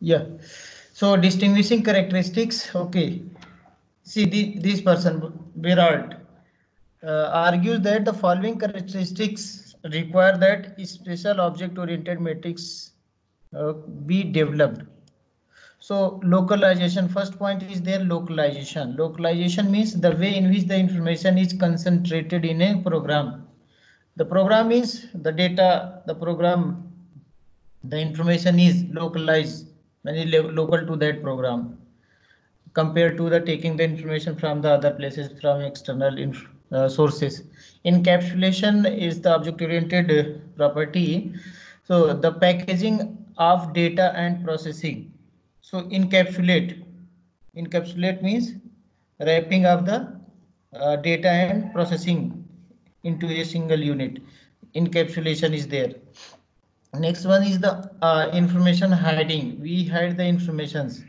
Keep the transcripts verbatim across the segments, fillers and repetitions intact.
Yeah. So distinguishing characteristics. Okay. See the, this person, Berard, uh, argues that the following characteristics require that special object-oriented matrix uh, be developed. So localization, first point is their localization. Localization means the way in which the information is concentrated in a program. The program is the data, the program, the information is localized, and local to that program, compared to the taking the information from the other places, from external inf uh, sources. Encapsulation is the object-oriented property. So the packaging of data and processing. So encapsulate, encapsulate means wrapping of the uh, data and processing into a single unit. Encapsulation is there. Next one is the uh, information hiding. We hide the informations.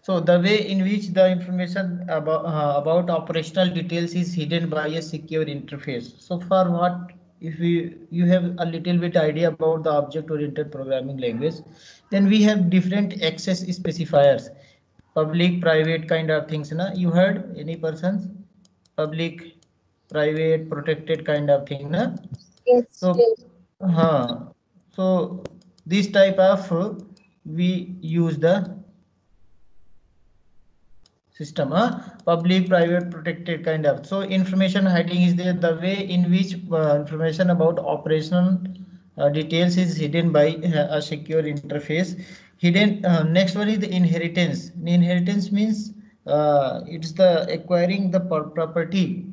So the way in which the information about, uh, about operational details is hidden by a secure interface. So for what? If we, you have a little bit idea about the object-oriented programming language, then we have different access specifiers, public, private kind of things. Na? You heard any persons? Public, private, protected kind of thing. Na? Yes. So, yes. Huh. So this type of we use the system, huh? Public, private, protected kind of. So information hiding is there, the way in which uh, information about operational uh, details is hidden by uh, a secure interface. Hidden. Uh, next one is the inheritance. The inheritance means uh, it's the acquiring the property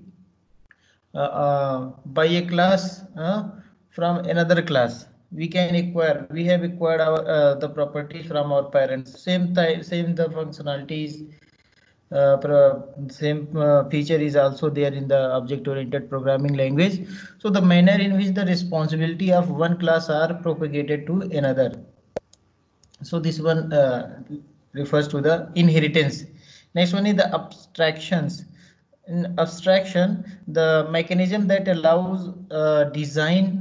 uh, uh, by a class uh, from another class. We can acquire. We have acquired our uh, the property from our parents. Same type, same the functionalities. Uh, same uh, feature is also there in the object-oriented programming language. So the manner in which the responsibility of one class are propagated to another. So this one uh, refers to the inheritance. Next one is the abstractions. In abstraction, the mechanism that allows uh, design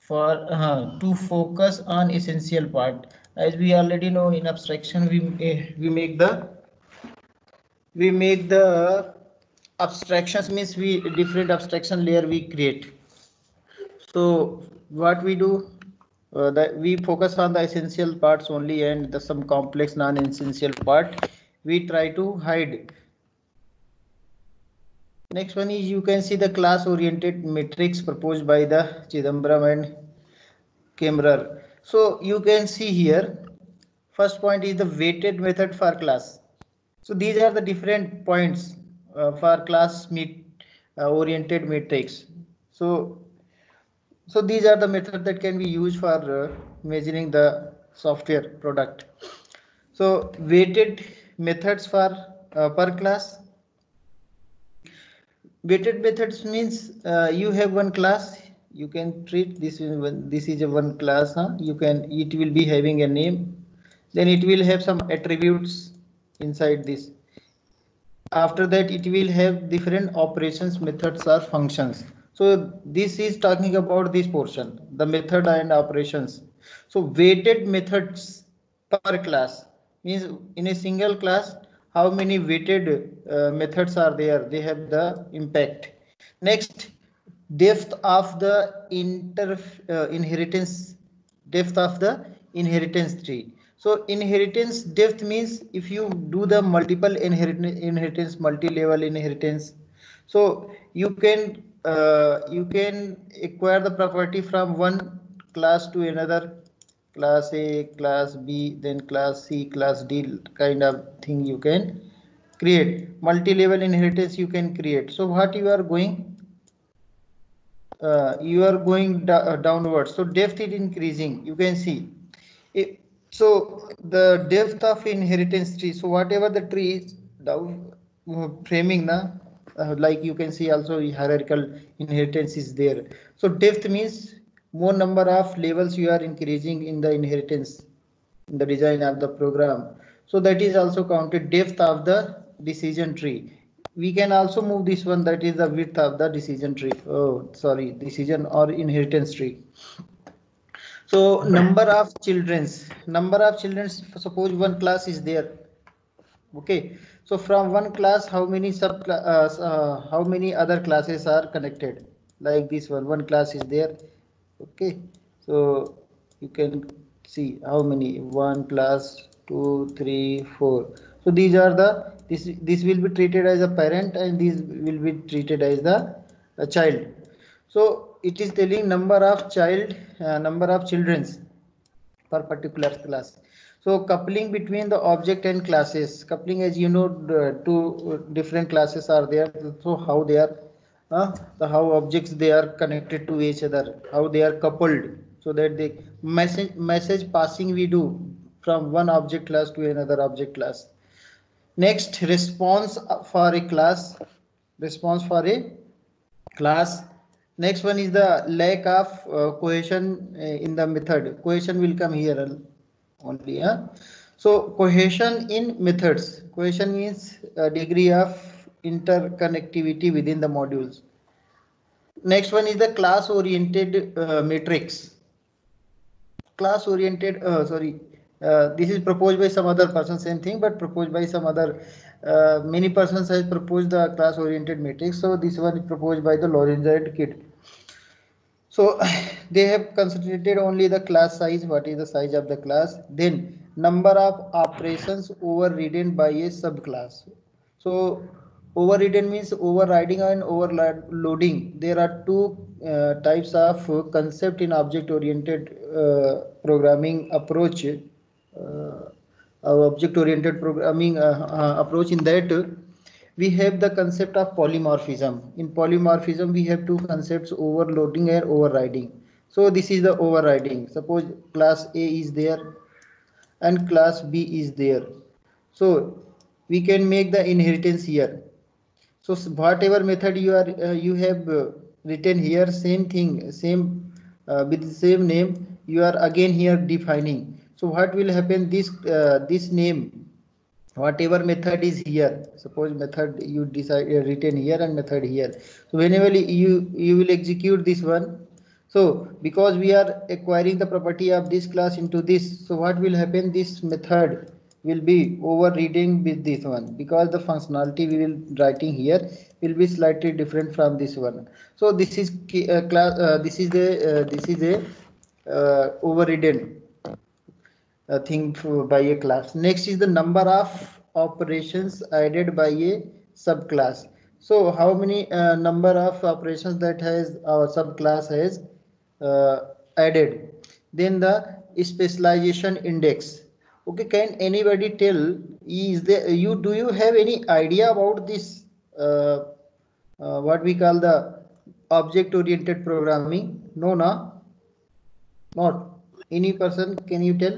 for uh, to focus on essential part. As we already know, in abstraction we we make the we make the abstractions, means we different abstraction layer we create. So what we do, uh, that we focus on the essential parts only, and the some complex non-essential part we try to hide. Next one is you can see the class oriented matrix proposed by the Chidambaram and Kemerer. So you can see here, first point is the weighted method for class. So these are the different points uh, for class meet, uh, oriented matrix. So, so these are the methods that can be used for uh, measuring the software product. So weighted methods for uh, per class. Weighted methods means uh, you have one class. You can treat this is one, this is a one class. Huh? You can it will be having a name. Then it will have some attributes inside this. After that it will have different operations, methods or functions. So this is talking about this portion, the method and operations. So weighted methods per class means in a single class how many weighted uh, methods are there, they have the impact. Next, depth of the inter uh, inheritance depth of the inheritance tree. So inheritance depth means if you do the multiple inheritance, inheritance multi-level inheritance. So you can uh, you can acquire the property from one class to another, class A, class B, then class C, class D kind of thing you can create. Multi-level inheritance you can create. So what you are going, uh, you are going downwards. So depth is increasing. You can see. It, So the depth of inheritance tree. So whatever the tree is down uh, framing na, uh, like you can see also hierarchical inheritance is there. So depth means more number of levels you are increasing in the inheritance, in the design of the program. So that is also counted depth of the decision tree. We can also move this one, that is the width of the decision tree. Oh, sorry, decision or inheritance tree. So number of children's, number of children's, suppose one class is there. Okay, so from one class, how many sub, uh, uh, how many other classes are connected? Like this one, one class is there. Okay, so you can see how many, one class, two, three, four. So these are the, this, this will be treated as a parent and these will be treated as the uh, child. So it is telling number of child, uh, number of children's per particular class. So coupling between the object and classes, coupling as you know, two different classes are there. So how they are, uh, the how objects they are connected to each other, how they are coupled, so that the message message passing we do from one object class to another object class. Next, response for a class, response for a class. Next one is the lack of uh, cohesion in the method. Cohesion will come here only. Huh? So cohesion in methods. Cohesion means a degree of interconnectivity within the modules. Next one is the class oriented uh, matrix. Class oriented, uh, sorry, uh, this is proposed by some other person, same thing, but proposed by some other. Uh, many persons have proposed the class oriented matrix. So this one is proposed by the Lorenz and Kidd. So they have concentrated only the class size, what is the size of the class, then number of operations overridden by a subclass. So overridden means overriding and overloading. There are two uh, types of concept in object oriented uh, programming approach. Uh, Our object-oriented programming uh, uh, approach. In that we have the concept of polymorphism. In polymorphism we have two concepts, overloading and overriding. So this is the overriding. Suppose class A is there and class B is there. So we can make the inheritance here. So whatever method you are uh, you have uh, written here, same thing, same uh, with the same name, you are again here defining. So what will happen, this uh, this name, whatever method is here, suppose method you decide uh, written here and method here. So whenever you you will execute this one, so because we are acquiring the property of this class into this, so what will happen, this method will be overridden with this one, because the functionality we will writing here will be slightly different from this one. So this is uh, class. Uh, this is the uh, this is a uh, overridden. Uh, thing by a class. Next is the number of operations added by a subclass. So how many uh, number of operations that has our subclass has uh, added. Then the specialization index. Okay, can anybody tell, is there you do you have any idea about this uh, uh, what we call the object oriented programming? No, no, not any person. Can you tell?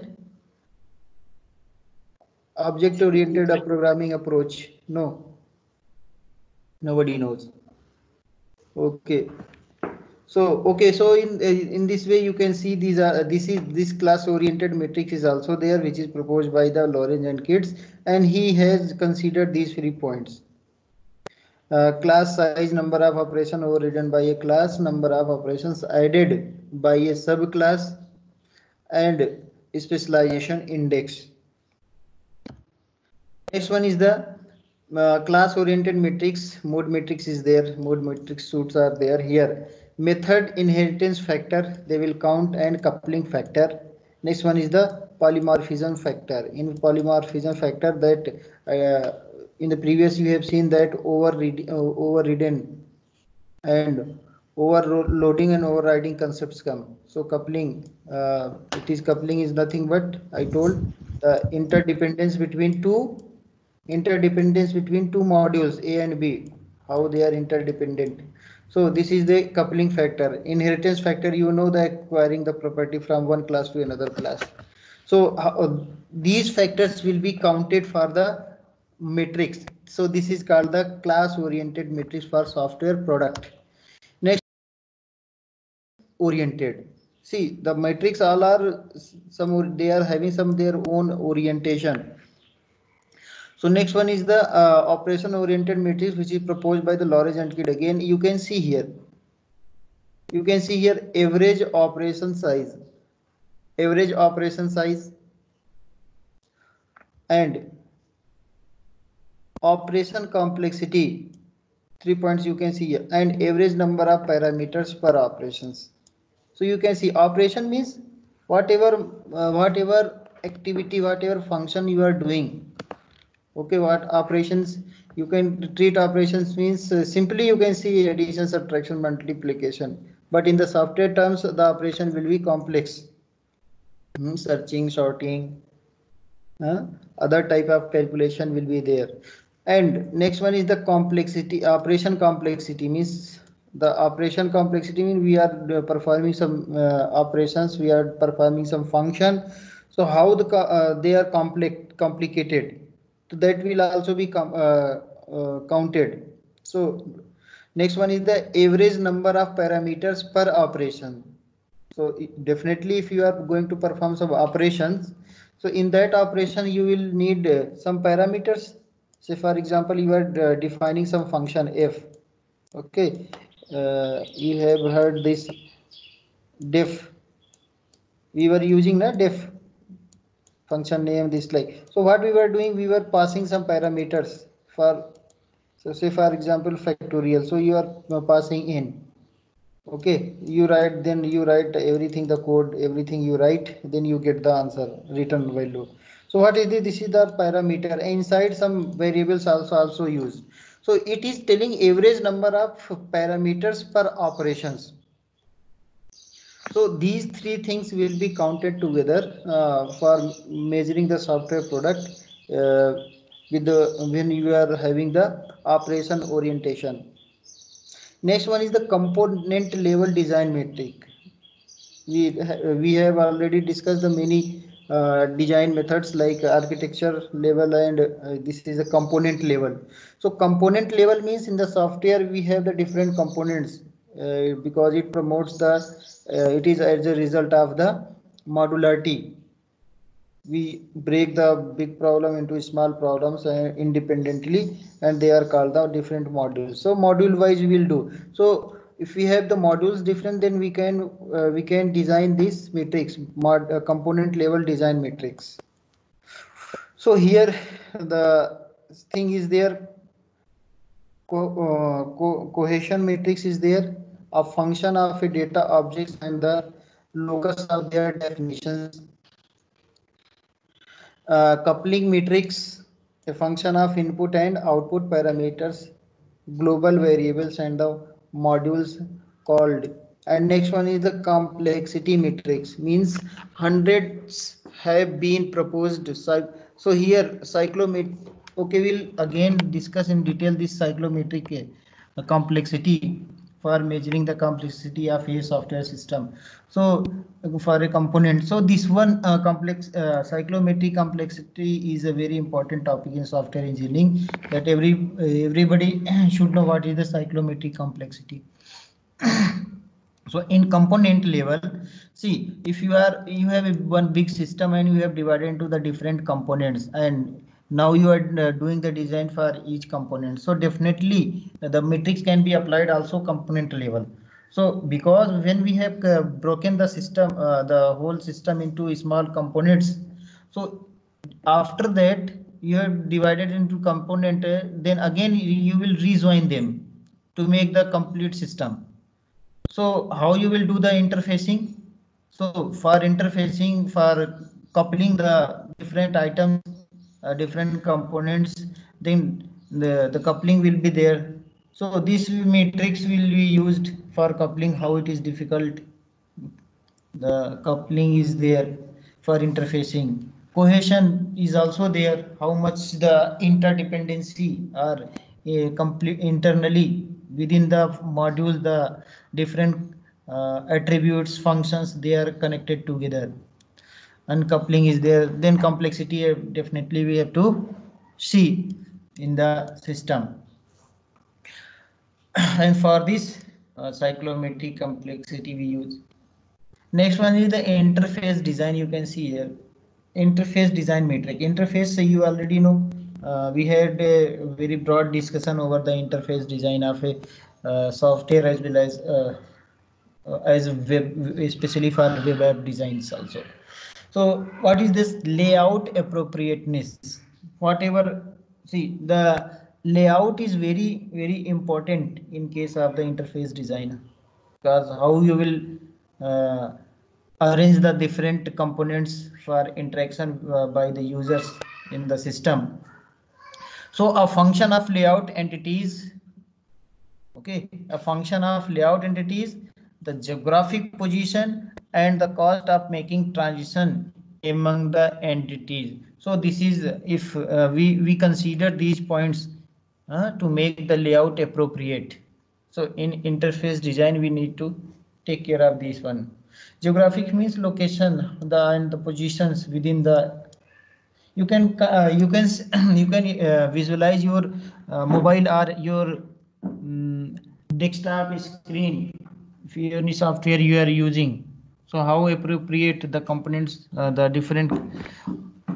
Object oriented programming approach. No, nobody knows. Okay, so okay, so in in this way you can see these are this is this class oriented matrix is also there, which is proposed by the Lorenz and Kidd, and he has considered these three points. Uh, class size, number of operations overridden by a class, number of operations added by a subclass, and specialization index. Next one is the uh, class oriented matrix. Mode matrix is there, mode matrix suits are there here. Method inheritance factor, they will count, and coupling factor. Next one is the polymorphism factor. In polymorphism factor, that uh, in the previous you have seen that overrid uh, overridden and overloading and overriding concepts come. So coupling, uh, it is coupling is nothing but I told the interdependence between two interdependence between two modules A and B, how they are interdependent. So this is the coupling factor. Inheritance factor, you know, the acquiring the property from one class to another class. So uh, these factors will be counted for the matrix. So this is called the class oriented matrix for software product. Next, oriented. See, the matrix all are some, they are having some their own orientation. So next one is the uh, operation oriented matrix, which is proposed by the Lorenz and Kidd. Again, you can see here. You can see here average operation size. average operation size and operation complexity, three points you can see here, and average number of parameters per operations. So you can see operation means whatever uh, whatever activity, whatever function you are doing. Okay, what operations you can treat operations means uh, simply you can see addition, subtraction, multiplication. But in the software terms, the operation will be complex. Hmm, searching, sorting, huh? Other type of calculation will be there. And next one is the complexity, operation complexity means the operation complexity means we are performing some uh, operations, we are performing some function. So how the uh, they are complex, complicated. So that will also be com uh, uh, counted. So next one is the average number of parameters per operation. So definitely if you are going to perform some operations, so in that operation you will need uh, some parameters. Say for example you are uh, defining some function f. Okay, uh, you have heard this diff. We were using the diff function name this like. So what we were doing, we were passing some parameters for, so say for example factorial. So you are passing in. Okay, you write, then you write everything, the code, everything you write, then you get the answer return value. So what is this? This is the parameter. Inside some variables also also used. So it is telling average number of parameters per operations. So these three things will be counted together uh, for measuring the software product uh, with the when you are having the operation orientation. Next one is the component level design metric. We, we have already discussed the many uh, design methods like architecture level and uh, this is a component level. So component level means in the software we have the different components uh, because it promotes the Uh, it is as a result of the modularity. We break the big problem into small problems uh, independently and they are called the different modules. So module wise we will do. So if we have the modules different, then we can uh, we can design this matrix, mod, uh, component level design matrix. So here the thing is there, co uh, co cohesion matrix is there. A function of a data objects and the locus of their definitions. Uh, coupling matrix, a function of input and output parameters, global variables and the modules called. And next one is the complexity matrix, means hundreds have been proposed. So here cyclometric, okay, we'll again discuss in detail this cyclometric uh, complexity. For measuring the complexity of a software system, so for a component, so this one uh, complex uh, cyclometric complexity is a very important topic in software engineering. That every uh, everybody should know what is the cyclometric complexity. So in component level, see if you are you have a, one big system and you have divided into the different components and. Now you are uh, doing the design for each component. So definitely uh, the matrix can be applied also component level. So because when we have uh, broken the system, uh, the whole system into small components. So after that you have divided into component, uh, then again you will rejoin them to make the complete system. So how you will do the interfacing? So for interfacing, for coupling the different items, Uh, different components, then the, the coupling will be there. So this matrix will be used for coupling. How it is difficult, the coupling is there for interfacing. Cohesion is also there, how much the interdependency are uh, complete internally within the module, the different uh, attributes, functions, they are connected together. Uncoupling is there. Then complexity definitely we have to see in the system. And for this uh, cyclometric complexity we use. Next one is the interface design. You can see here interface design matrix. Interface, so you already know uh, we had a very broad discussion over the interface design of a uh, software as well as uh, as web, especially for web app designs also. So what is this layout appropriateness? Whatever, see, the layout is very, very important in case of the interface design, because how you will uh, arrange the different components for interaction uh, by the users in the system. So a function of layout entities, okay, a function of layout entities, the geographic position and the cost of making transition among the entities. So this is if uh, we, we consider these points uh, to make the layout appropriate. So in interface design, we need to take care of this one. Geographic means location, the and the positions within the. You can uh, you can you can uh, visualize your uh, mobile or your um, desktop screen if you any software you are using. So how appropriate the components, uh, the different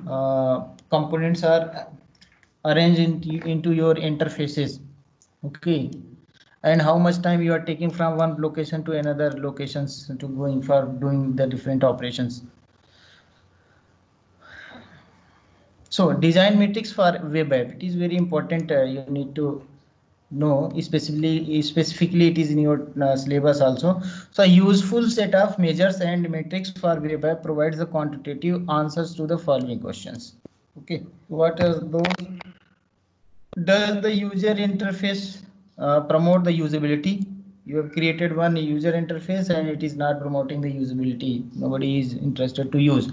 uh, components are arranged into, into your interfaces. Okay. And how much time you are taking from one location to another locations to going for doing the different operations. So design metrics for web app, it is very important. Uh, you need to know, specifically, specifically it is in your uh, syllabus also. So a useful set of measures and metrics for web app provides the quantitative answers to the following questions. Okay, what are those? Does the user interface Uh, promote the usability? You have created one user interface and it is not promoting the usability. Nobody is interested to use.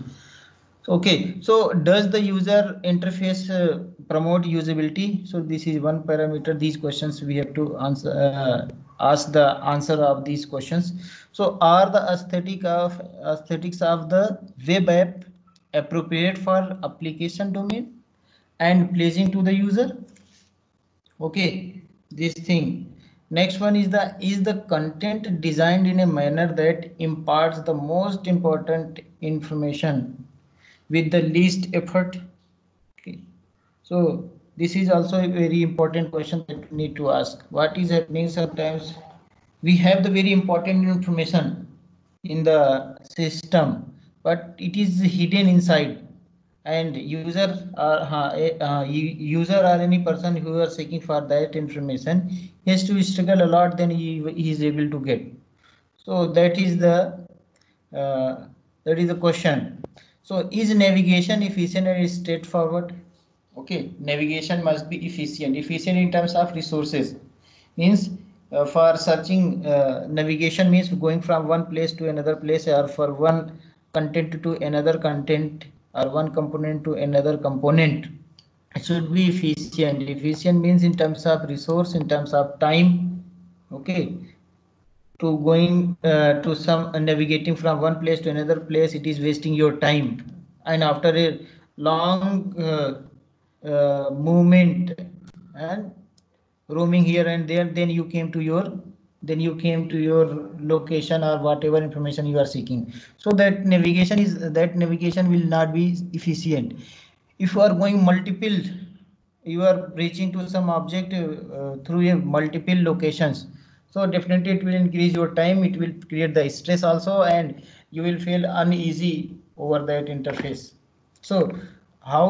Okay, so does the user interface uh, promote usability? So this is one parameter. These questions we have to answer, uh, ask the answer of these questions. So are the aesthetic of aesthetics of the web app appropriate for application domain and pleasing to the user? Okay. This thing. Next one is the is the content designed in a manner that imparts the most important information with the least effort. Okay. So this is also a very important question that we need to ask. What is happening sometimes? We have the very important information in the system, but it is hidden inside. And user or uh, uh, user or any person who are seeking for that information has to struggle a lot, then he, he is able to get. So that is the uh, that is the question. So is navigation efficient and straightforward? Okay, navigation must be efficient. Efficient in terms of resources means uh, for searching uh, navigation means going from one place to another place, or for one content to another content, or one component to another component. It should be efficient. Efficient means in terms of resource, in terms of time. Okay, to going uh, to some uh, navigating from one place to another place, it is wasting your time. And after a long uh, uh, movement and roaming here and there, then you came to your then you came to your location or whatever information you are seeking. So that navigation is that navigation will not be efficient. If you are going multiple, you are reaching to some object uh, through a multiple locations. So definitely it will increase your time. It will create the stress also, and you will feel uneasy over that interface. So how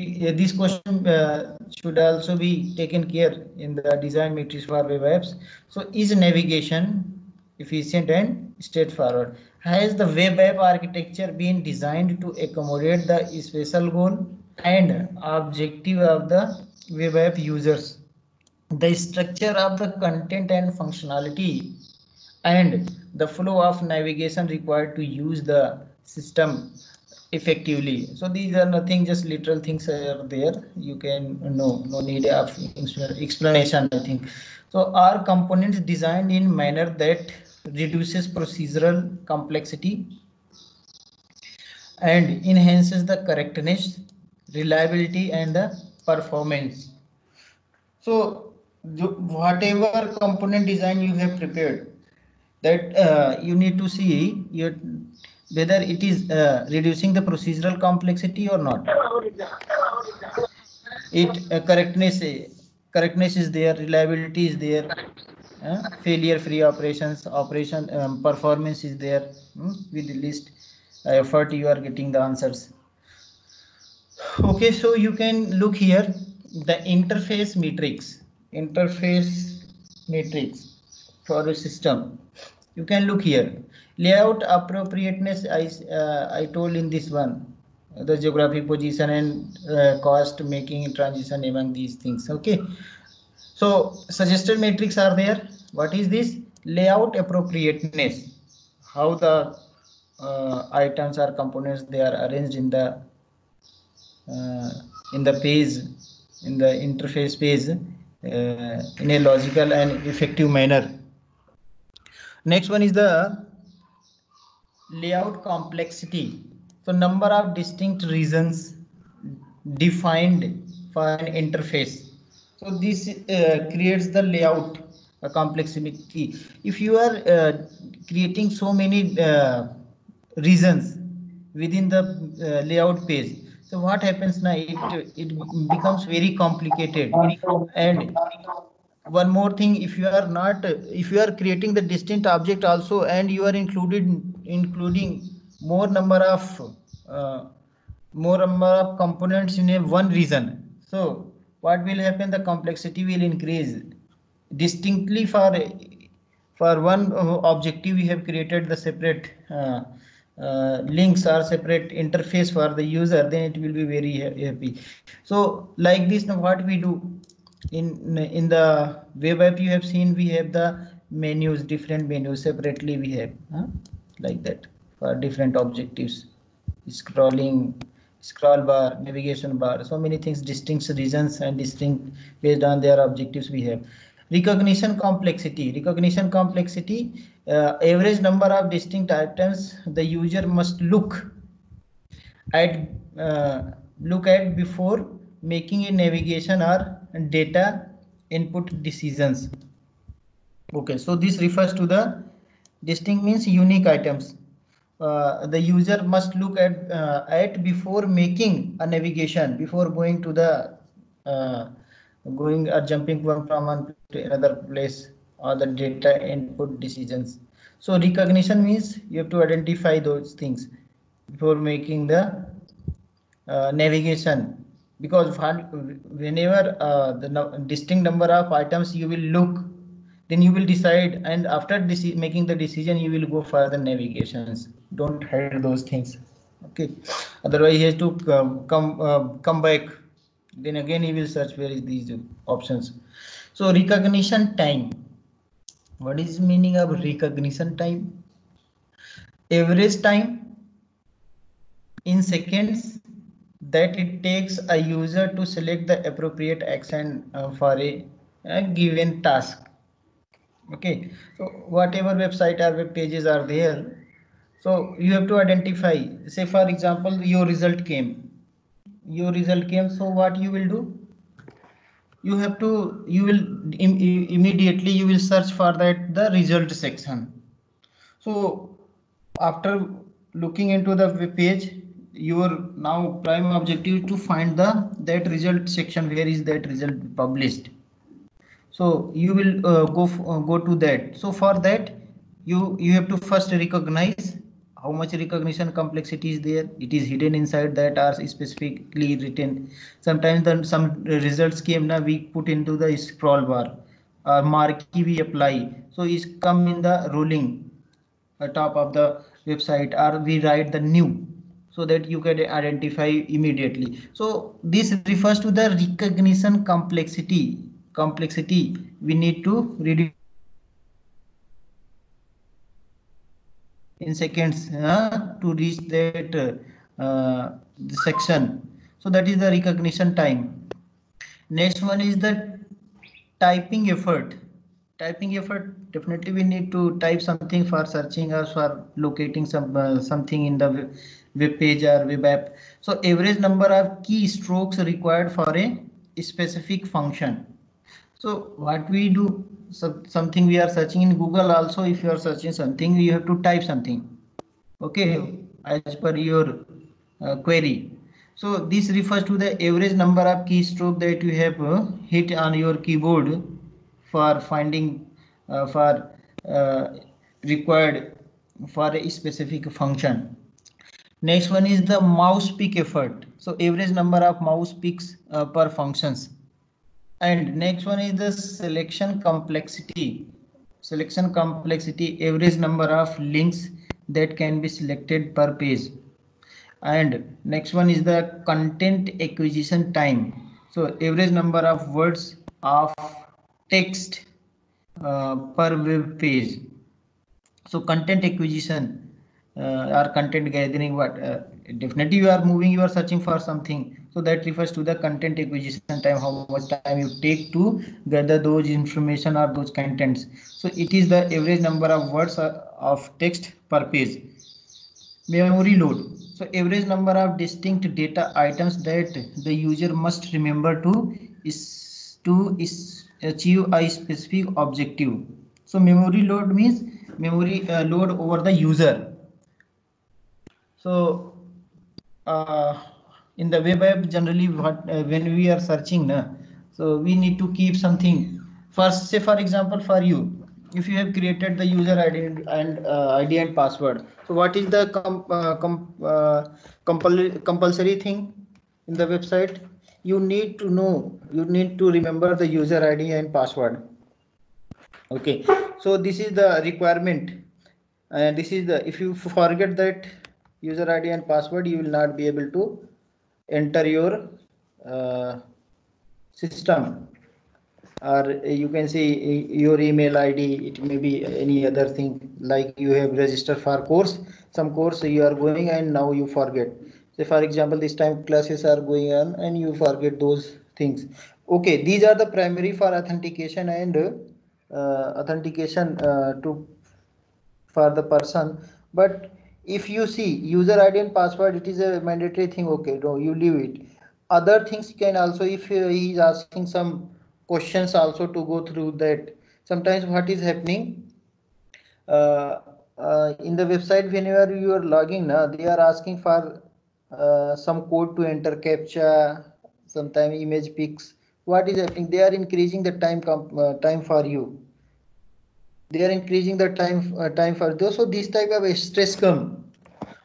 uh, this question uh, should also be taken care in the design matrix for web apps. So is navigation efficient and straightforward? Has the web app architecture been designed to accommodate the special goal and objective of the web app users? The structure of the content and functionality and the flow of navigation required to use the system effectively. So these are nothing, just literal things are there. You can know, no need of explanation, I think. So are components designed in manner that reduces procedural complexity and enhances the correctness, reliability, and the performance? So whatever component design you have prepared, that uh, you need to see your whether it is uh, reducing the procedural complexity or not. It uh, correctness, correctness is there, reliability is there, uh, failure-free operations, operation um, performance is there, um, with the least effort you are getting the answers. Okay, so you can look here, the interface matrix, interface matrix for a system. You can look here, layout appropriateness, I, uh, I told in this one, the geographic position and uh, cost, making transition among these things. Okay, so suggested matrix are there. What is this? Layout appropriateness, how the uh, items or components they are arranged in the uh, in the page, in the interface page, uh, in a logical and effective manner. Next one is the layout complexity. So number of distinct regions defined for an interface. So this uh, creates the layout uh, complexity. If you are uh, creating so many uh, regions within the uh, layout page, so what happens now? It, it becomes very complicated. And one more thing, if you are not, if you are creating the distinct object also, and you are included including more number of uh, more number of components in a one region, so what will happen? The complexity will increase. Distinctly for for one objective, we have created the separate uh, uh, links or separate interface for the user. Then it will be very happy. So like this, now what we do? In in the web app you have seen we have the menus, different menus separately we have, huh? Like that for different objectives, scrolling, scroll bar, navigation bar, so many things, distinct regions and distinct based on their objectives we have. Recognition complexity, recognition complexity, uh, average number of distinct items the user must look at uh, look at before making a navigation or data input decisions. Okay, so this refers to the distinct means unique items. Uh, the user must look at uh, at before making a navigation, before going to the uh, going or jumping from one place to another place, or the data input decisions. So recognition means you have to identify those things before making the uh, navigation. Because whenever uh, the no distinct number of items you will look, then you will decide, and after making the decision you will go for the navigations. Don't hide those things. Okay, otherwise he has to come come, uh, come back, then again he will search where is these options. So recognition time. What is meaning of recognition time? Average time in seconds that it takes a user to select the appropriate action uh, for a, a given task. Okay, so whatever website or web pages are there, so you have to identify, say for example your result came, your result came, so what you will do? You have to, you will im immediately you will search for that the result section. So after looking into the web page, your now prime objective to find the that result section, where is that result published, so you will uh, go uh, go to that. So for that you you have to first recognize how much recognition complexity is there, it is hidden inside that or specifically written. Sometimes then some results came, now we put into the scroll bar or marquee we apply, so it's come in the ruling uh, top of the website, or we write the new, so that you can identify immediately. So this refers to the recognition complexity. Complexity we need to reduce in seconds uh, to reach that uh, section. So that is the recognition time. Next one is the typing effort. Typing effort, definitely we need to type something for searching or for locating some uh, something in the web page or web app. So average number of key strokes required for a specific function. So what we do, so something we are searching in Google also, if you are searching something you have to type something, okay, as per your uh, query. So this refers to the average number of keystrokes that you have uh, hit on your keyboard for finding uh, for uh, required for a specific function. Next one is the mouse peak effort. So average number of mouse peaks uh, per functions. And next one is the selection complexity. Selection complexity, average number of links that can be selected per page. And next one is the content acquisition time. So average number of words of text uh, per web page. So content acquisition uh, or content gathering, what uh, definitely you are moving, you are searching for something. So that refers to the content acquisition time, how much time you take to gather those information or those contents. So it is the average number of words of text per page. Memory load. So average number of distinct data items that the user must remember to is to is achieve a specific objective. So memory load means memory uh, load over the user. So uh, in the web app generally what uh, when we are searching na, so we need to keep something. First, say for example for you, if you have created the user I D and uh, I D and password, so what is the comp, uh, comp, uh, compul compulsory thing in the website? You need to know, you need to remember the user I D and password. Okay, so this is the requirement, and uh, this is the, if you forget that user I D and password, you will not be able to enter your uh, system. Or you can see your email I D, it may be any other thing, like you have registered for course, some course you are going and now you forget. So for example, this time classes are going on and you forget those things. Okay, these are the primary for authentication and uh, authentication uh, to for the person. But if you see user I D and password, it is a mandatory thing. Okay, no, you leave it. Other things can also, if he is asking some questions also to go through that. Sometimes what is happening uh, uh, in the website, whenever you are logging now, they are asking for uh, some code to enter, captcha, sometimes image pics. What is happening? They are increasing the time uh, time for you. They are increasing the time uh, time for those. So this type of stress come,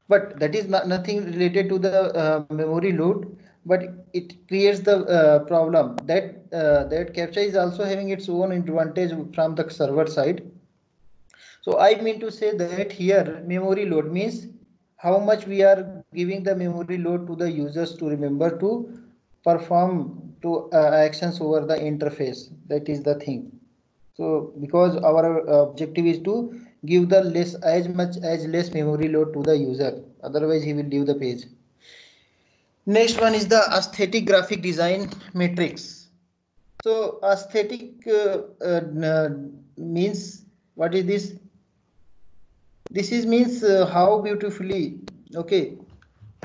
but that is not nothing related to the uh, memory load. But it creates the uh, problem that uh, that CAPTCHA is also having its own advantage from the server side. So I mean to say that here memory load means how much we are giving the memory load to the users to remember to perform to uh, actions over the interface. That is the thing. So because our objective is to give the less as much as less memory load to the user, otherwise he will leave the page. Next one is the aesthetic graphic design matrix. So aesthetic uh, uh, means what is this? This is means uh, how beautifully, okay,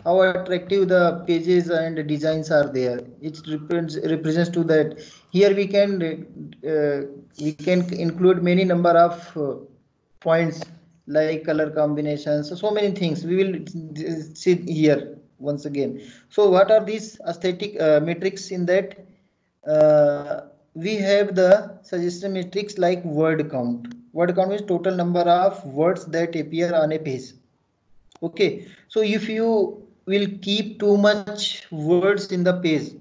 how attractive the pages and designs are there. It represents represents to that. Here we can uh, we can include many number of uh, points like color combinations. So, so many things we will see here. Once again, so what are these aesthetic uh, metrics? In that uh, we have the suggested metrics like word count. Word count is total number of words that appear on a page. Okay, so if you will keep too much words in the page,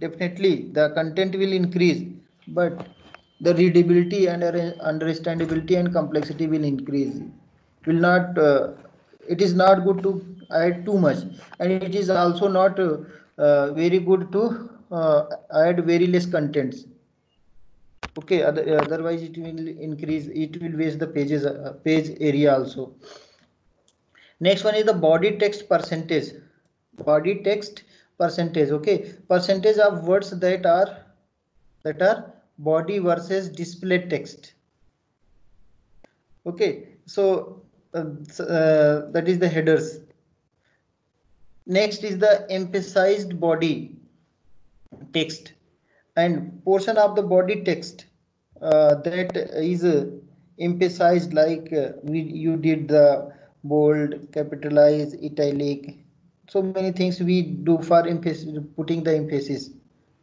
definitely the content will increase, but the readability and understandability and complexity will increase. Will not. Uh, it is not good to add too much, and it is also not uh, uh, very good to uh, add very less contents. Okay, other, otherwise it will increase, it will waste the pages uh, page area also. Next one is the body text percentage. Body text percentage, okay, percentage of words that are that are body versus display text. Okay, so uh, uh, that is the headers. Next is the emphasized body text and portion of the body text uh, that is uh, emphasized, like uh, we, you did the bold, capitalize, italic, so many things we do for emphasis, putting the emphasis.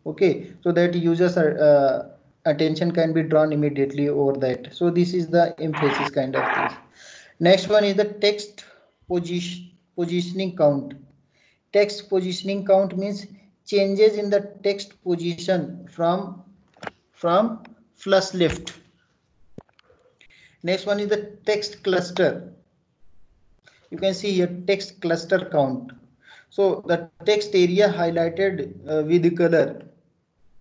Okay, so that users are, uh, attention can be drawn immediately over that. So this is the emphasis kind of thing. Next one is the text position positioning count. Text positioning count means changes in the text position from from flush left. Next one is the text cluster. You can see here text cluster count. So the text area highlighted uh, with color.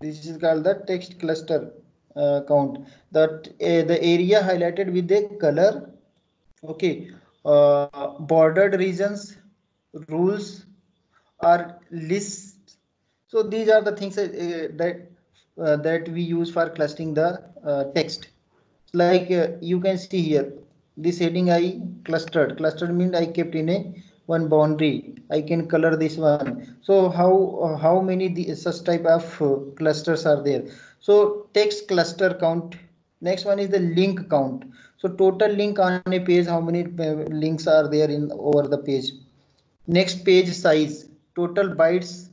This is called the text cluster uh, count. That uh, the area highlighted with the color. Okay, uh, bordered regions, rules, or lists. So these are the things uh, that uh, that we use for clustering the uh, text. Like uh, you can see here, this heading I clustered. Clustered means I kept in a one boundary. I can color this one. So how how many the, such type of uh, clusters are there? So text cluster count. Next one is the link count. So total link on a page, how many links are there in over the page? Next page size, total bytes.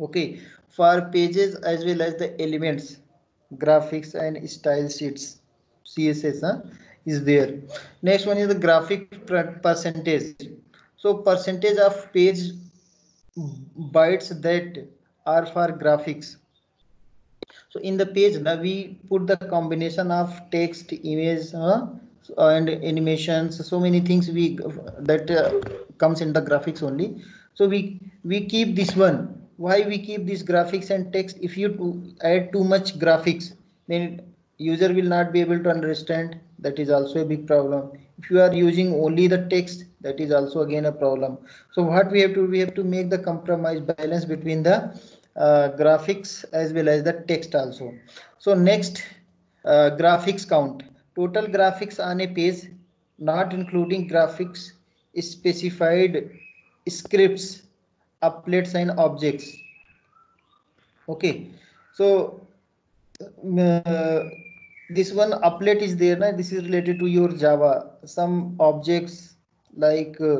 Okay, for pages as well as the elements, graphics and style sheets, C S S huh, is there. Next one is the graphic percentage. So percentage of page bytes that are for graphics. So in the page now we put the combination of text, image uh, and animations, so many things we that uh, comes in the graphics only. So we we keep this one. Why we keep this graphics and text? If you to add too much graphics, then user will not be able to understand. That is also a big problem. If you are using only the text, that is also again a problem. So what we have to we have to make the compromise balance between the Uh, graphics as well as the text also. So next uh, graphics count, total graphics on a page not including graphics specified scripts, applets and objects. Okay, so uh, this one applet is there na? This is related to your Java, some objects like uh,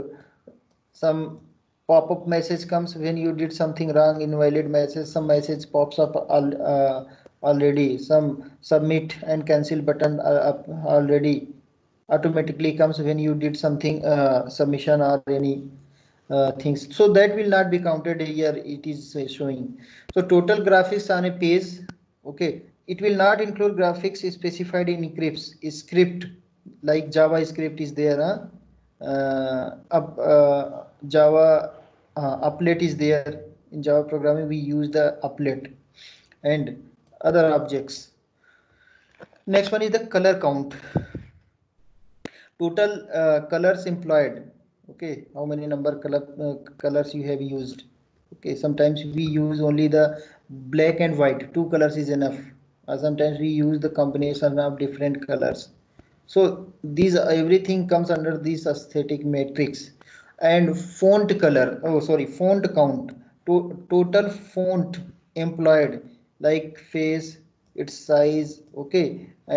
some pop-up message comes when you did something wrong, invalid message, some message pops up al uh, already, some submit and cancel button uh, already automatically comes when you did something uh, submission or any uh, things. So that will not be counted here, it is showing. So total graphics on a page, okay, it will not include graphics specified in scripts, script like JavaScript is there, huh? uh, up, uh, Java uh, applet is there. In Java programming we use the applet and other objects. Next one is the color count, total uh, colors employed. Okay, how many number color uh, colors you have used. Okay, sometimes we use only the black and white, two colors is enough, or sometimes we use the combination of different colors. So these everything comes under this aesthetic matrix. And font color, oh sorry, font count, to total font employed, like face, its size, okay,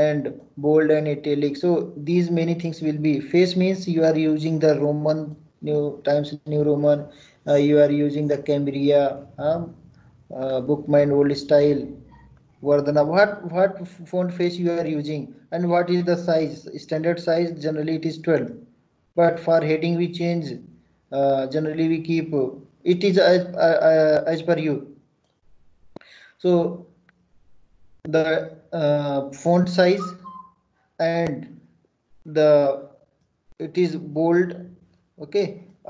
and bold and italic. So these many things will be. Face means you are using the Roman, New Times New Roman, uh, you are using the Cambria, uh, uh, Bookmind old style, Vardhana. What what font face you are using, and what is the size? Standard size generally it is twelve, but for heading we change. Uh, generally we keep uh, it is as, uh, uh, as per you. So the uh, font size, and the it is bold, okay,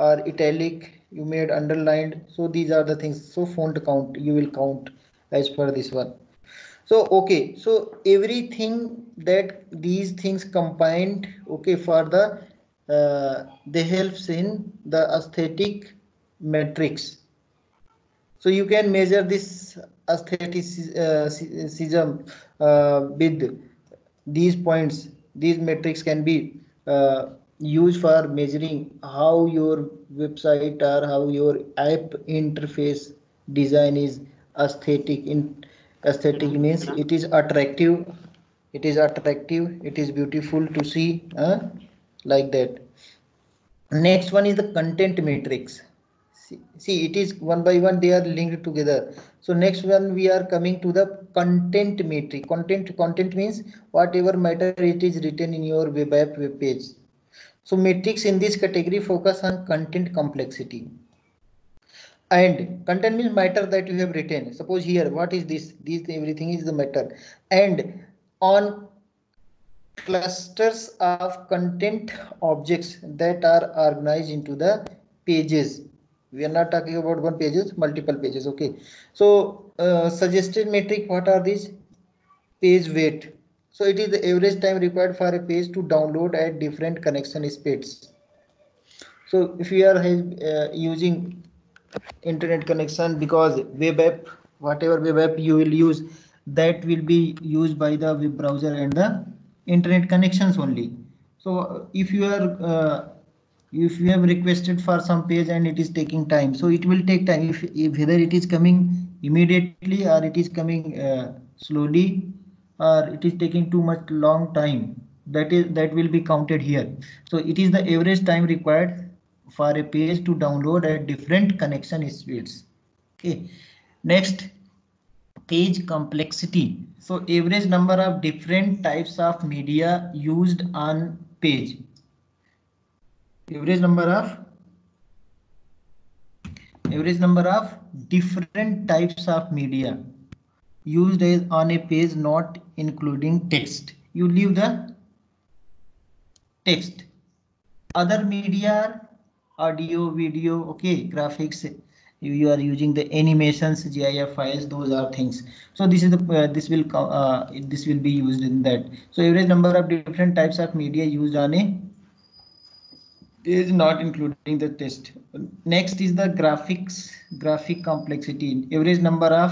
or italic, you made underlined. So these are the things. So font count you will count as per this one. So okay, so everything that these things combined, okay, for the Uh, they helps in the aesthetic matrix. So you can measure this aestheticism uh, with these points. These metrics can be uh, used for measuring how your website or how your app interface design is aesthetic. In aesthetic means it is attractive, it is attractive, it is beautiful to see. Huh? Like that. Next one is the content matrix. See, see, it is one by one, they are linked together. So next one we are coming to the content matrix. Content content means whatever matter it is written in your web app web page. So metrics in this category focus on content complexity. And content means matter that you have written. Suppose here, what is this? This everything is the matter. And on clusters of content objects that are organized into the pages. We are not talking about one pages, multiple pages. Okay. So uh, suggested metric, what are these? Page weight. So it is the average time required for a page to download at different connection speeds. So if you are uh, using internet connection, because web app, whatever web app you will use, that will be used by the web browser and the internet connections only. So if you are uh, if you have requested for some page and it is taking time, so it will take time if, if whether it is coming immediately or it is coming uh, slowly, or it is taking too much long time, that is that will be counted here. So it is the average time required for a page to download at different connection speeds. Okay. Next, page complexity. So average number of different types of media used on page. Average number of average number of different types of media used as on a page, not including text. You leave the text. Other media are audio, video, okay, graphics. You are using the animations, GIF files, those are things. So this is the uh, this will uh, this will be used in that. So average number of different types of media used on a is not including the text. Next is the graphics, graphic complexity. Average number of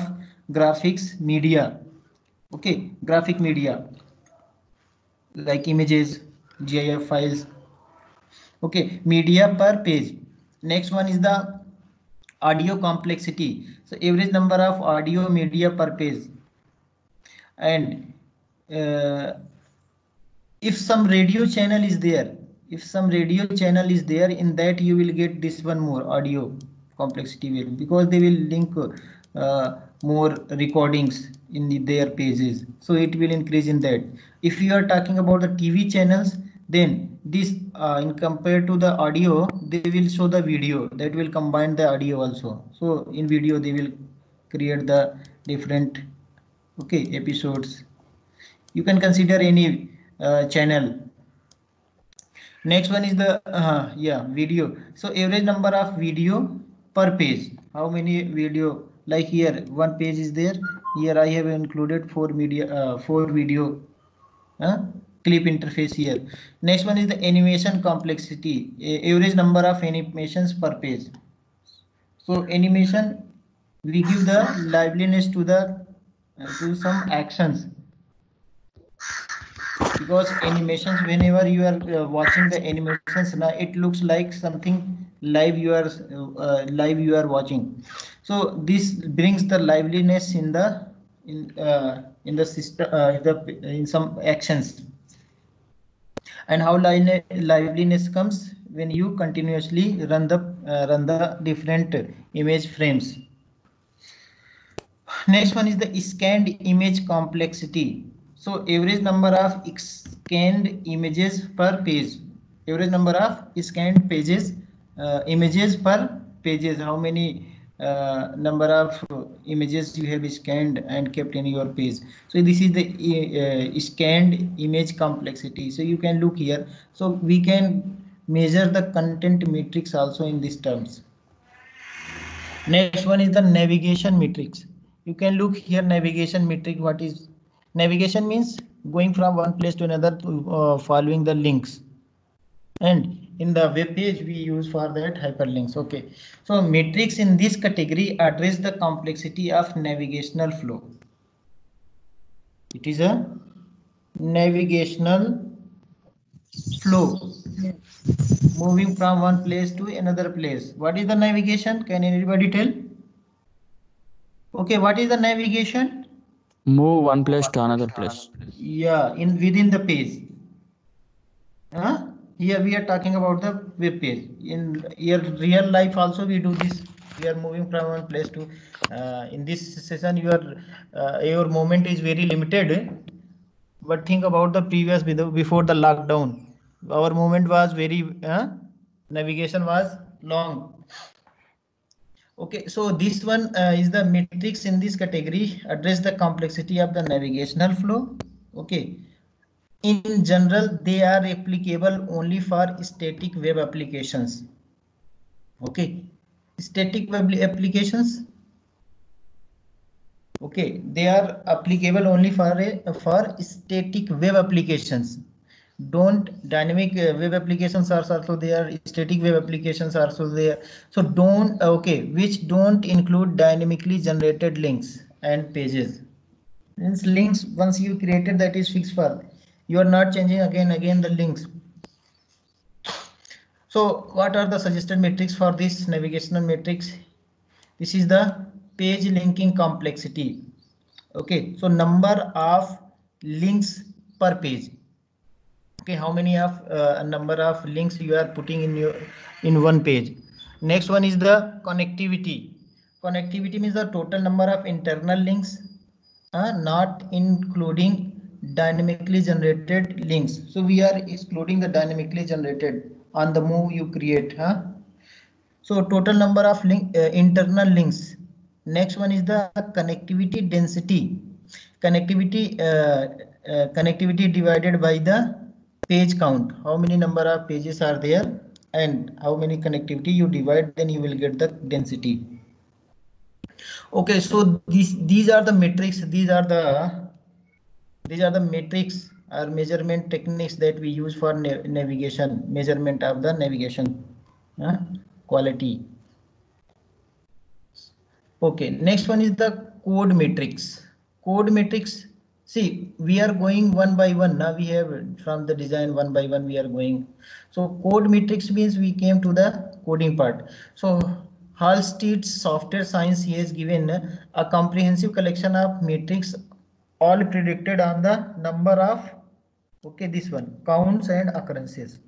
graphics media, okay, graphic media like images, GIF files, okay, media per page. Next one is the audio complexity. So average number of audio media per page. And uh, if some radio channel is there, if some radio channel is there, in that you will get this one more audio complexity value, because they will link uh, more recordings in the, their pages, so it will increase in that. If you are talking about the T V channels, then this uh, in compared to the audio, they will show the video, that will combine the audio also. So in video they will create the different, okay, episodes. You can consider any uh, channel. Next one is the uh, yeah video. So average number of video per page. How many video? Like here one page is there. Here I have included four media, uh, four video uh, clip interface here. Next one is the animation complexity. A average number of animations per page. So animation, we give the liveliness to the uh, to some actions. Because animations, whenever you are uh, watching the animations, now it looks like something live you are uh, live you are watching. So this brings the liveliness in the in uh, in the system uh, the in some actions. And how li liveliness comes when you continuously run the uh, run the different image frames. Next one is the scanned image complexity. So average number of scanned images per page. Average number of scanned pages, uh, images per pages. How many uh, number of images you have scanned and kept in your page? So this is the uh, scanned image complexity. So you can look here. So we can measure the content matrix also in these terms. Next one is the navigation matrix. You can look here navigation matrix. What is navigation? Means going from one place to another to, uh, following the links, and in the web page we use for that hyperlinks. Okay, so metrics in this category address the complexity of navigational flow. It is a navigational flow, moving from one place to another place. What is the navigation? Can anybody tell? Okay, what is the navigation? Move one place to another place. Yeah, in within the page. Huh? Here we are talking about the web page. In your real life also we do this. We are moving from one place to. Uh, in this session, your uh, your movement is very limited. Eh? But think about the previous, before the lockdown, our movement was very uh, navigation was long. Okay, so this one uh, is the matrix in this category address the complexity of the navigational flow. Okay, in general they are applicable only for static web applications. Okay, static web applications. Okay, they are applicable only for a, for static web applications. Don't dynamic web applications are also there, static web applications are also there. So don't, okay, which don't include dynamically generated links and pages. Means links once you created, that is fixed for. You are not changing again again the links. So what are the suggested metrics for this navigational matrix? This is the page linking complexity. Okay, so number of links per page. Okay, how many of uh, number of links you are putting in your in one page. Next one is the connectivity. Connectivity means the total number of internal links, uh, not including dynamically generated links. So we are excluding the dynamically generated on the move you create. Huh? So total number of link uh, internal links. Next one is the connectivity density. Connectivity uh, uh, connectivity divided by the page count, how many number of pages are there and how many connectivity you divide, then you will get the density. Okay, so these these are the metrics, these are the these are the metrics or measurement techniques that we use for nav navigation measurement of the navigation uh, quality. Okay, next one is the code matrix. Code matrix, see, we are going one by one. Now we have from the design one by one we are going. So code matrix means we came to the coding part. So Halstead's software science, he has given a comprehensive collection of matrix all predicted on the number of, okay, this one, counts and occurrences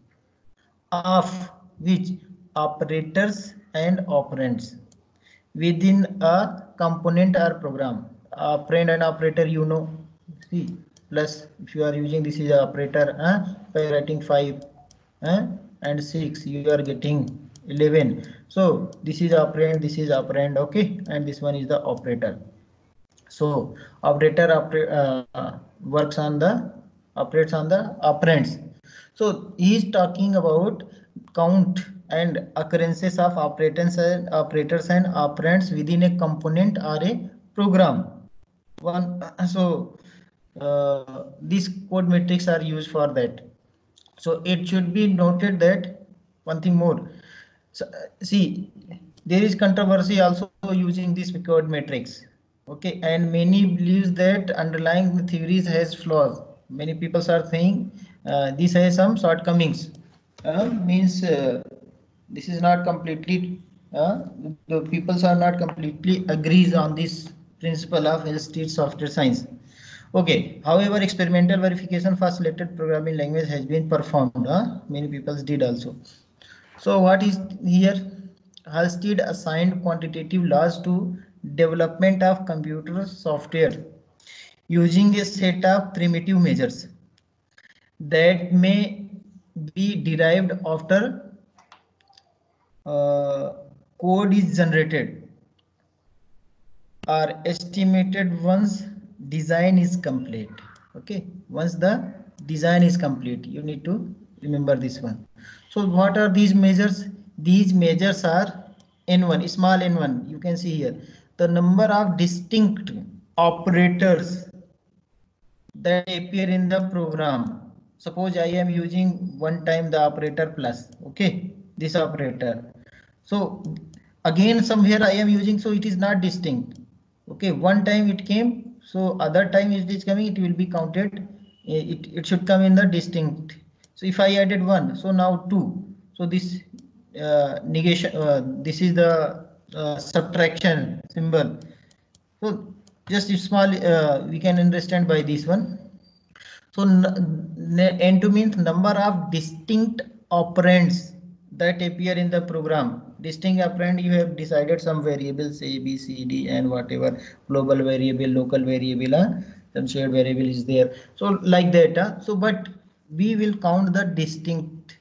of which operators and operands within a component or program. Operand and operator, you know. See, plus if you are using this is operator, huh, by writing five, huh, and six, you are getting eleven. So this is operand, this is operand, okay, and this one is the operator. So operator oper uh, works on the operates on the operands. So he is talking about count and occurrences of operators and operators and operands within a component or a program. One so. Uh, these code metrics are used for that. So it should be noted that one thing more. So, see, there is controversy also using this code matrix. Okay, and many believes that underlying theories has flaws. Many people are saying uh, this has some shortcomings. Uh, means uh, this is not completely. Uh, the people are not completely agrees on this principle of Halstead software science. Okay, however, experimental verification for selected programming language has been performed. Huh? Many people did also. So what is here? Halstead assigned quantitative laws to development of computer software using a set of primitive measures that may be derived after uh, code is generated or estimated once design is complete. Okay, once the design is complete, you need to remember this one. So what are these measures? These measures are N one, small N one. You can see here the number of distinct operators that appear in the program. Suppose I am using one time the operator plus, okay, this operator. So again somewhere I am using, so it is not distinct. Okay, one time it came, so other time it is coming, it will be counted. It, it should come in the distinct. So if I added one, so now two. So this uh, negation, uh, this is the uh, subtraction symbol. So just small, uh, we can understand by this one. So N two means number of distinct operands that appear in the program. Distinct operand, you have decided some variables A, B, C, D, and whatever, global variable, local variable, uh, some shared variable is there. So like that. Uh, so but we will count the distinct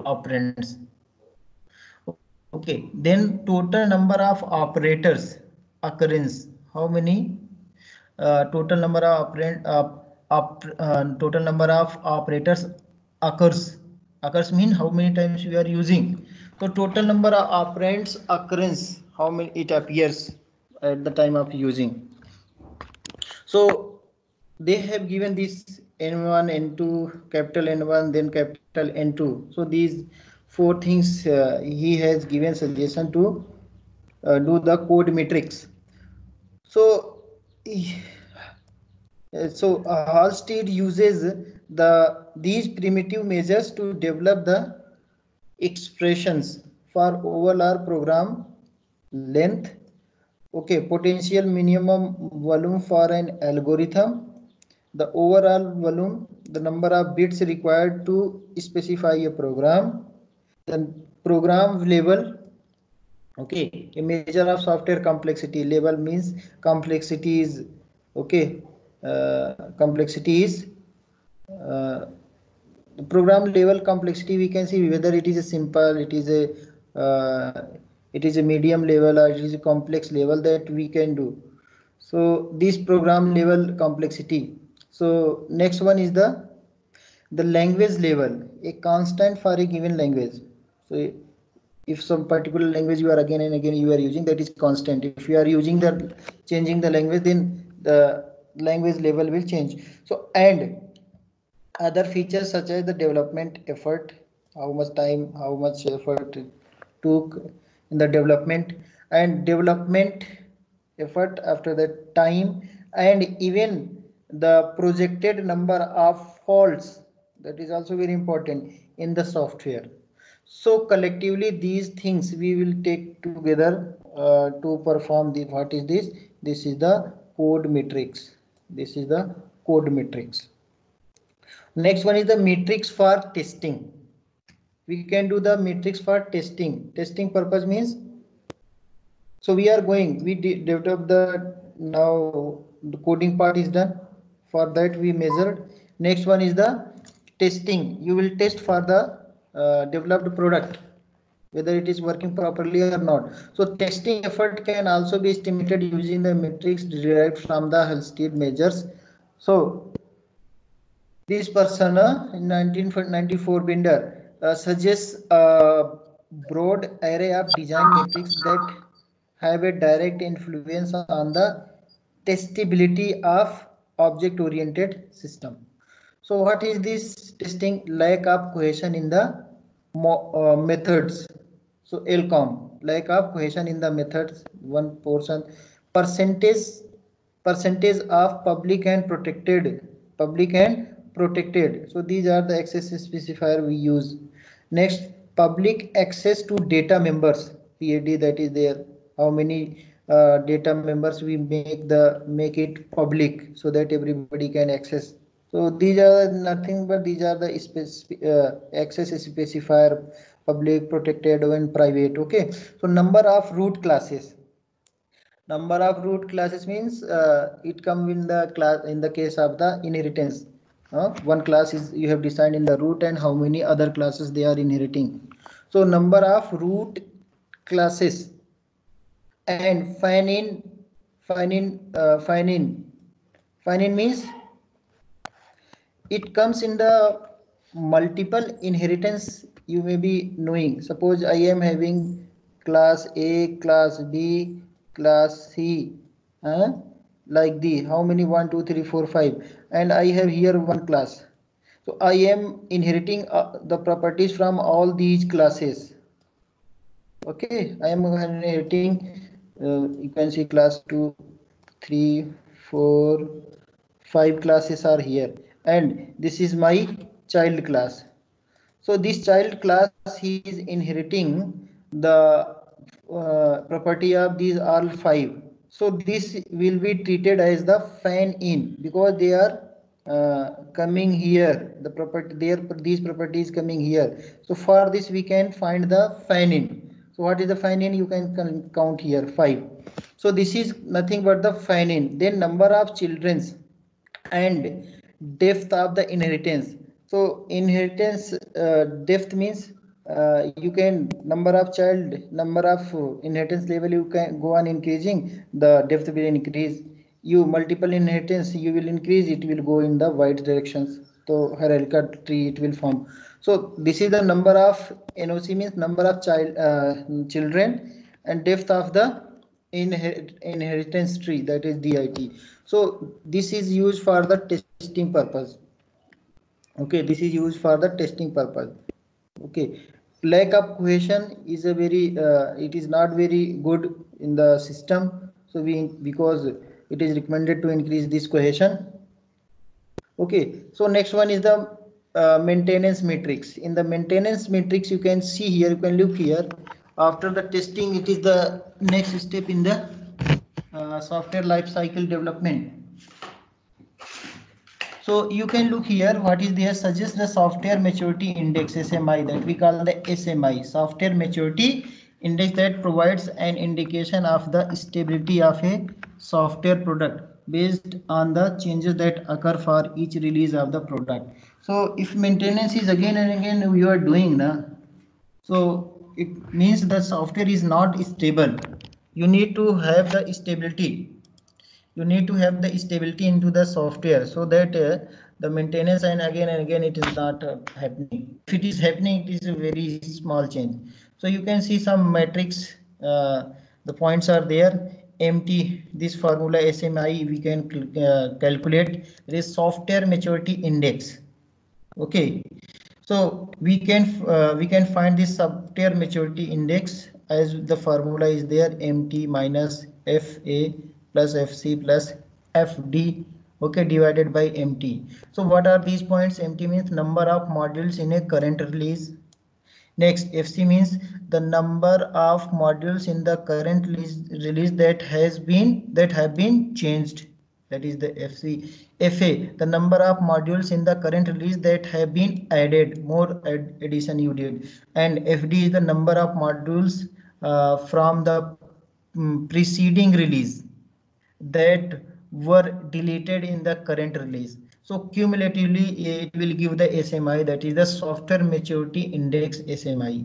operands. Okay, then total number of operators occurrence. How many uh, total number of operand uh, op, uh, total number of operators occurs? Occurs mean how many times we are using. So total number of operands occurrence. How many it appears at the time of using. So they have given this N one, N two, capital N one, then capital N two. So these four things uh, he has given suggestion to uh, do the code matrix. So, so uh, Halstead uses the these primitive measures to develop the expressions for overall program length. Okay, potential minimum volume for an algorithm. The overall volume, the number of bits required to specify a program, the program level. Okay, a measure of software complexity. Level means complexity is okay. Uh, complexity is uh, the program level complexity. We can see whether it is a simple, it is a uh, it is a medium level, or it is a complex level that we can do. So this program level complexity. So next one is the the language level, a constant for a given language. So if some particular language you are again and again you are using, that is constant. If you are using the changing the language, then the language level will change. So and other features such as the development effort, how much time, how much effort it took in the development, and development effort after that time, and even the projected number of faults, that is also very important in the software. So collectively these things we will take together uh, to perform the what is this this is the code matrix. This is the code matrix. Next one is the matrix for testing. We can do the matrix for testing. Testing purpose means, so we are going we de develop the now the coding part is done. For that we measured. Next one is the testing. You will test for the uh, developed product, whether it is working properly or not. So testing effort can also be estimated using the matrix derived from the Halstead measures. So this person uh, in nineteen ninety-four Binder uh, suggests a broad array of design metrics that have a direct influence on the testability of object-oriented system. So what is this testing? Lack of cohesion in the uh, methods. So ELCOM, lack of cohesion in the methods, one portion. Percentage percentage of public and protected, public and protected. So these are the access specifier we use. Next, public access to data members, P A D, that is there. How many Uh, data members we make the make it public so that everybody can access. So these are nothing but these are the uh, access specifier, public, protected and private. Okay, so number of root classes. Number of root classes means uh, it comes in the class in the case of the inheritance. Uh, one class is you have decided in the root, and how many other classes they are inheriting. So number of root classes. And finite, finite, uh, finite, finite means it comes in the multiple inheritance. You may be knowing. Suppose I am having class A, class B, class C, huh? Like the how many one, two, three, four, five, and I have here one class. So I am inheriting uh, the properties from all these classes. Okay, I am inheriting. Uh, you can see class two, three, four, five classes are here, and this is my child class. So this child class, he is inheriting the uh, property of these all five. So this will be treated as the fan in, because they are uh, coming here, the property there, these properties coming here. So for this we can find the fan in. So what is the finite? You can count here five. So this is nothing but the finite. Then number of children's and depth of the inheritance. So inheritance uh, depth means uh, you can number of child, number of inheritance level you can go on increasing, the depth will increase. You multiple inheritance you will increase, it will go in the wide directions. So hierarchical tree it will form. So this is the number of N O C means number of child uh, children and depth of the inheritance tree, that is D I T. So this is used for the testing purpose. Okay, this is used for the testing purpose. Okay, lack of cohesion is a very uh, it is not very good in the system. So we because it is recommended to increase this cohesion. Okay, so next one is the uh, maintenance matrix. In the maintenance matrix you can see here, you can look here. After the testing, it is the next step in the uh, software life cycle development. So you can look here, what is there, suggest the software maturity index S M I, that we call the S M I, software maturity index, that provides an indication of the stability of a software product based on the changes that occur for each release of the product. So if maintenance is again and again you are doing na, so it means the software is not stable. You need to have the stability. You need to have the stability into the software so that uh, the maintenance and again and again it is not uh, happening. If it is happening, it is a very small change. So you can see some metrics. Uh, the points are there. M T, this formula S M I we can uh, calculate. There is software maturity index. Okay. So we can uh, we can find this software maturity index as the formula is there, M T minus F A plus F C plus F D, okay, divided by M T. So what are these points? M T means number of modules in a current release. Next, F C means the number of modules in the current release that has been that have been changed. That is the F C. F A, the number of modules in the current release that have been added, more ad addition you did. And F D is the number of modules uh, from the um, preceding release that were deleted in the current release. So cumulatively it will give the S M I, that is the software maturity index S M I.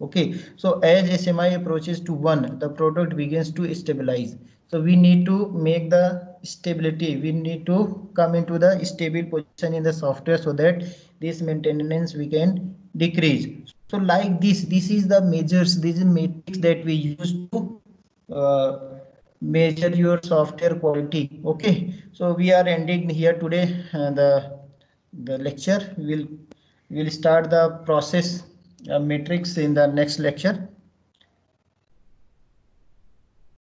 Okay, so as S M I approaches to one, the product begins to stabilize. So we need to make the stability, we need to come into the stable position in the software so that this maintenance we can decrease. So like this, this is the measures, this is matrix that we use to uh, measure your software quality. Okay, so we are ending here today uh, the the lecture. We'll we'll start the process uh, matrix in the next lecture.